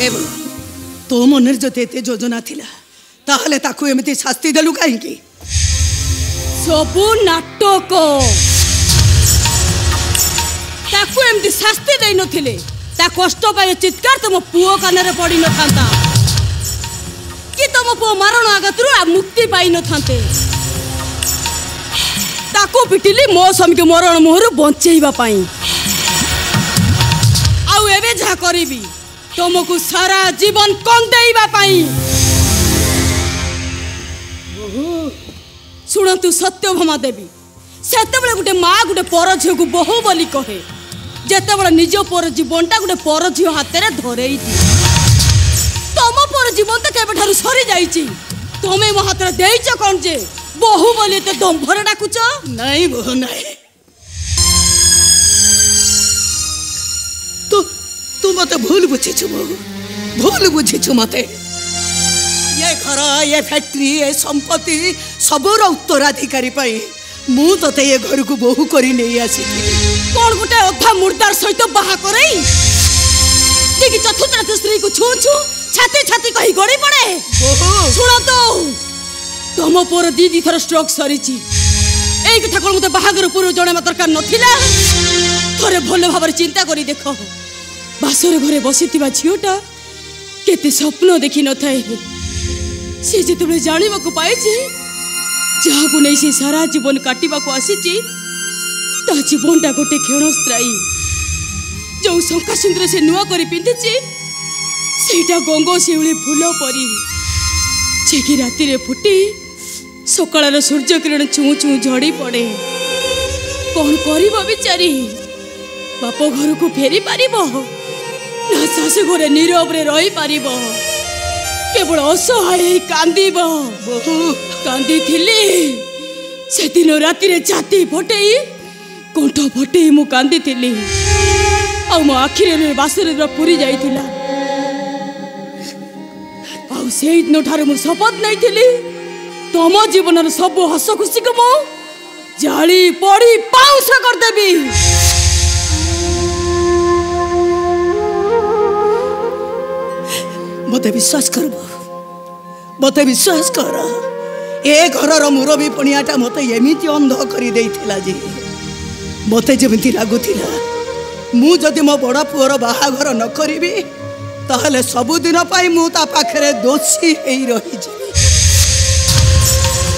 केवल तो मो निर्जते ते योजना थिला ताहले ताकु एमती शास्ति देलु काहे की सबु नाटक ताकु एमती शास्ति देइ नथिले ता कष्ट पाए चित्कार तुम पुओ कान रे पड़ी न थांता कि तुम पुओ मारण आगतरु मुक्ति पाई न थांते ताको पिटिली मो स्वामी के मरण मोहरु बंचेइबा पाई आउ एबे जा करिबी तुमको सारा जीवन कंदेइबा पाई सुनतु सत्यभामा देवी सेते बेले गुटे मां गुटे पर झियो को बहु बोली कहे जेते बड़ा निज पर जीवन टा गोटे पर झी हाथ में धरई तुम पर जीवन तो केवल सरी जा तुम्हें मो हाथ देच कौन जे बहु बोली तो दंभर डाकुच नहीं बहु नहीं तू मत भूल बुझीचु बहु भूल बुझीचु मत ये घर ये फैक्ट्री ये संपत्ति सबूर उत्तराधिकारी मु तो ये घर को बहु करी नहीं आसी कौन गोटे अधा मुर्दार सहित बाहा करई देखि चतुर्थ स्त्री को छू छू छाती छाती कहि गड़ी पड़े सुन तो तुम पर दीदी थर स्ट्रोक सरीची ए कथा कोन मते बाहागर पूर्व जणे मात्र का नथिला थरे भले भाबर चिंता करी देखो बासुर घरे बसितिबा झियोटा केते स्वप्न देखि न थाए से जे तुबले जानिबा को पाइची जहा को नहीं से सारा जीवन काटिबा को आसीची ता जीवनटा गोटे खेणस्त्राई जो शंका सिंदूर से नुआ कर पिंधीची सेटा गंग शिवली फूल परी जेकि राति रे फुटी सकाल सूर्य किरण चुँ चुँ झड़ी पड़े कौन कर बिचारी बाप घर को फेरी पार ना शाशु घरे नीरव रही पार केवल असहाय कांदी कांदी थिली से दिन राति रे छाती फटई कंठ फटे मु कांदी थिली आ मो आखिरे बासरे पूरी जाइतिला आ से दिन ठार मु शपथ नै थिली तम जीवन रे सब हस खुशी को मो जाली पड़ी पाउस कर देबी मते विश्वास कर मते विश्वास कर ए घर र मुरबी पणियाटा मते एमिति अंध करी देइथिला जी मते जेमिति लागुथिला मु जदि मो बड़ा पुअर बाहाघर न करिबी ताहले सबु दिन पाई मु ता पाखरे दोषी हेई रही जेबी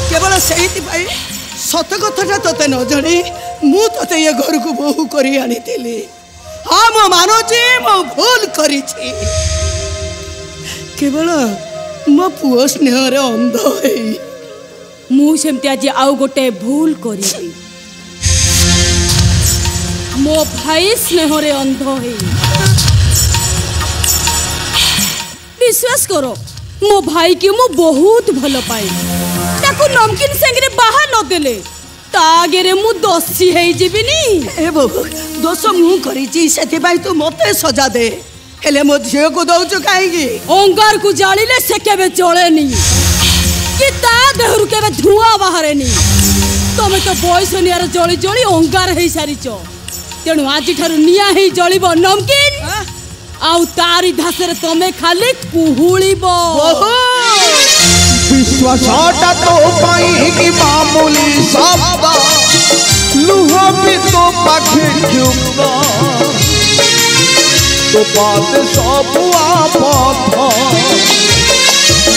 केवल सेहिति पाई सत कथाटा तते न जणे मु तते ए घर को बहु करी आनिथिली हां मो मानोची मो भूल करीची केवल मो पुओ स्नेह रे अंध हेई मु सेमति आज आउ गोटे भूल करिबी मो भाई स्नेह रे अंध हेई विश्वास करो मो भाई के मु बहुत भल पाए ताकू नमकीन संगे बाहा न देले ता आगे रे मु दोषी हेई जीबिनी ए बाबू दोष मु करिची सेति भाई तू मते सजा दे हेले मो झियो को दउचु काहेगी अंगार को जालिले से केबे जळेनी कि ता देहरु केबे धुआं बाहरेनी तमे तो बयस नियार जळी जळी अंगार हेई सारिचो तेणु आज ठार निया हेई जळिबो नमकीन आउ तारी धासरे तमे खाली कुहुळीबो ओहो विश्वासटा तो पाई कि मामूली शब्द लुह भी तो पाखे क्यों तो बात सब आपत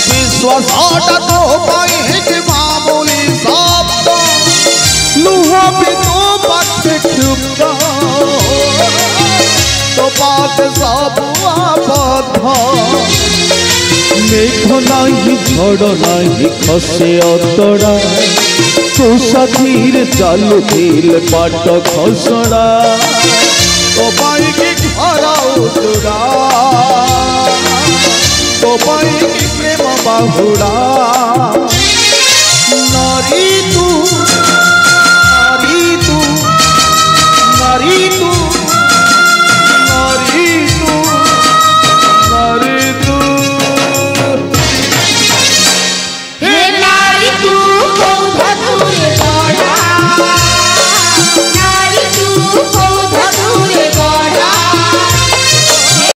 विश्वास तो पाई है मामूली शब्द लुह भी तो पक्ष तो बात सब आपत मेघ नहीं झड़ नहीं खसे अतड़ा तुषा धीर चालू धील पाट खसड़ा तो पाई की घरा उड़ा तो पाई की प्रेम बाहुड़ा।